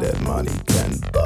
That money can't buy.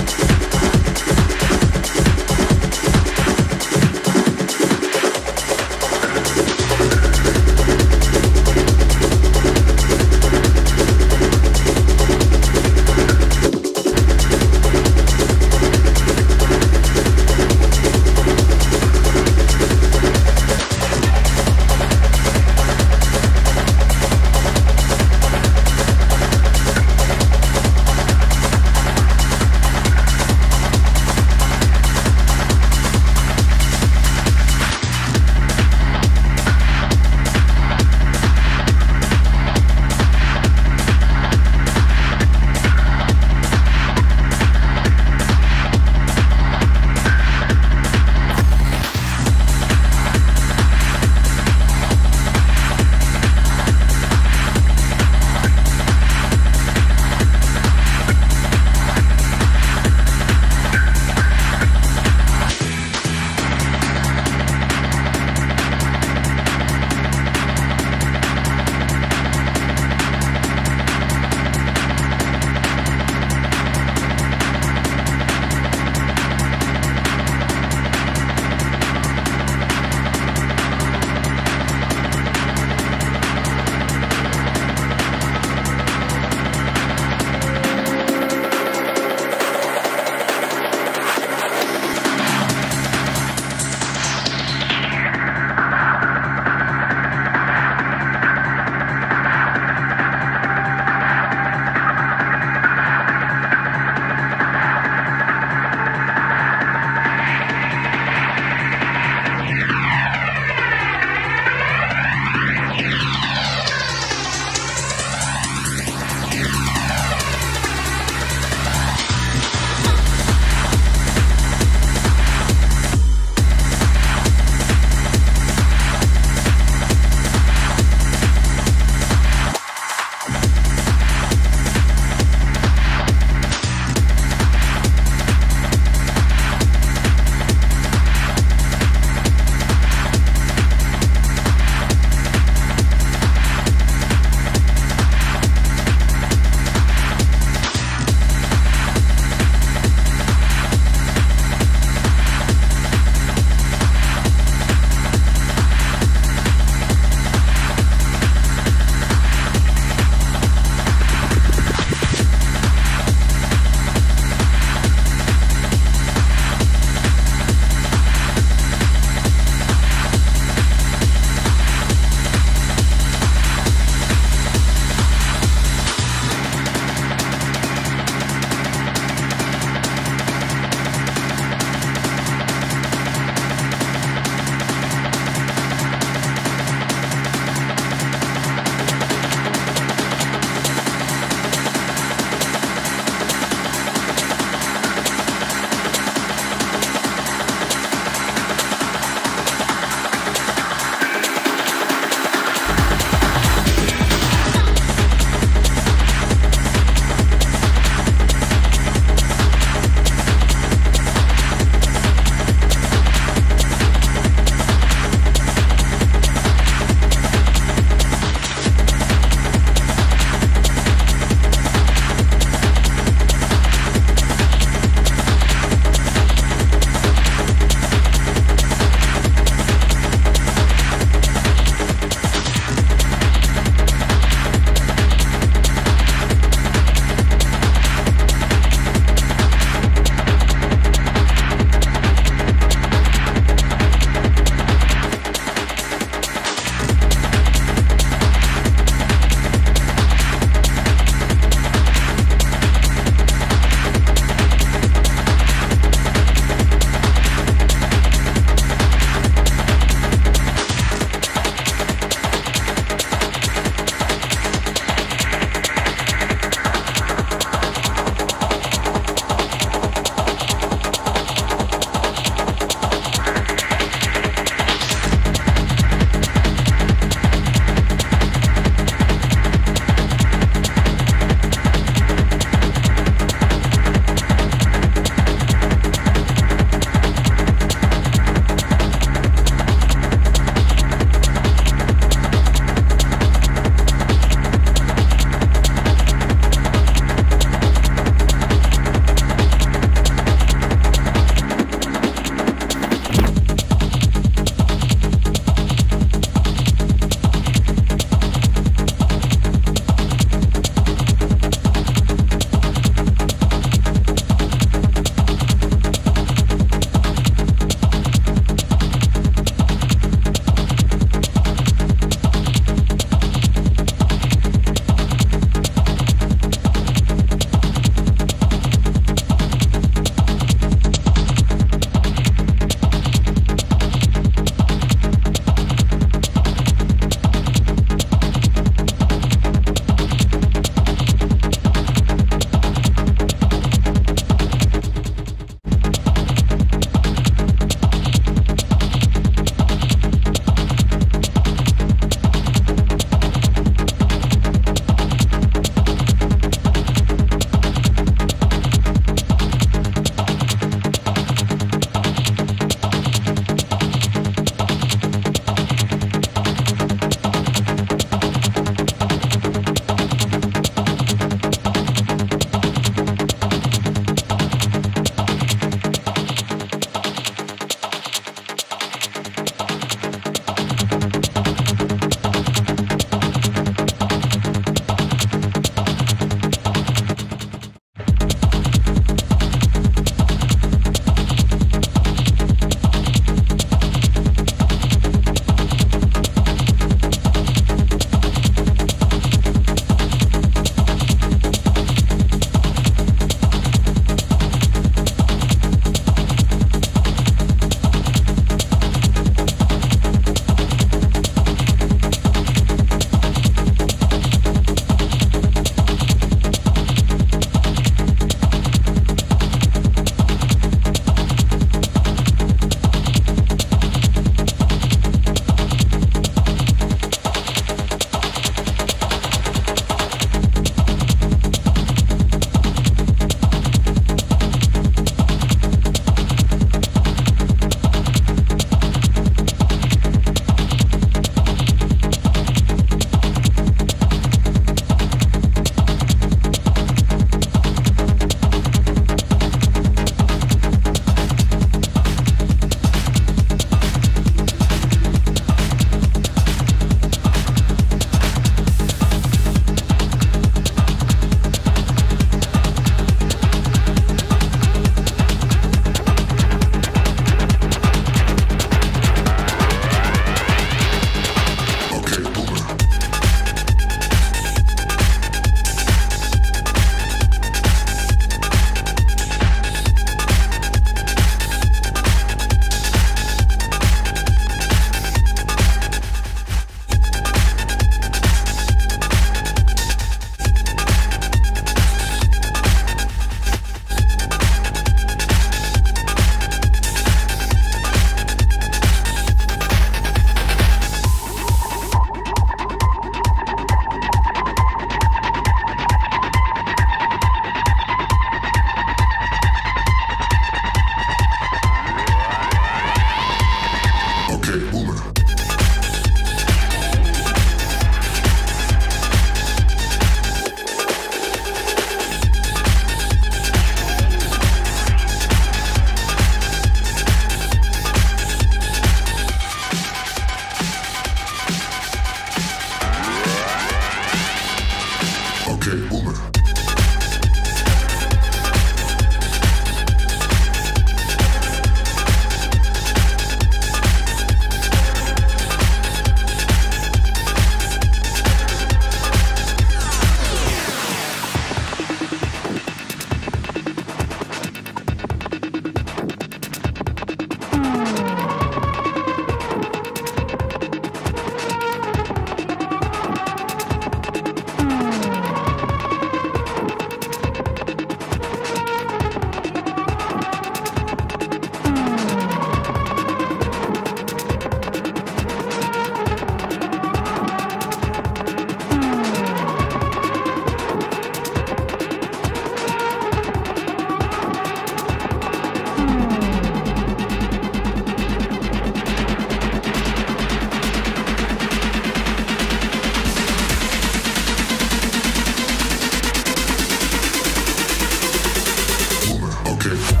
Okay.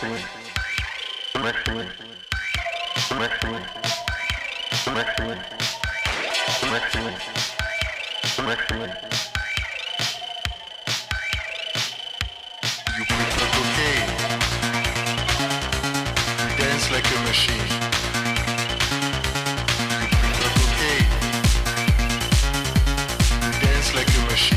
You play like okay. You dance like a machine. You play like okay. You dance like a machine.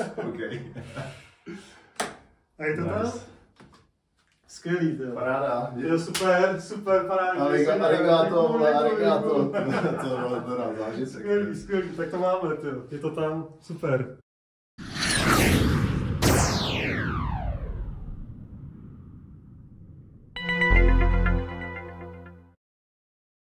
Okay. Aí tu nice. Tá? Skrýte. Paráda. Je super, super paráda. Arigato. To byl zážitek. Skvělý, tak to máme, je to tam, super.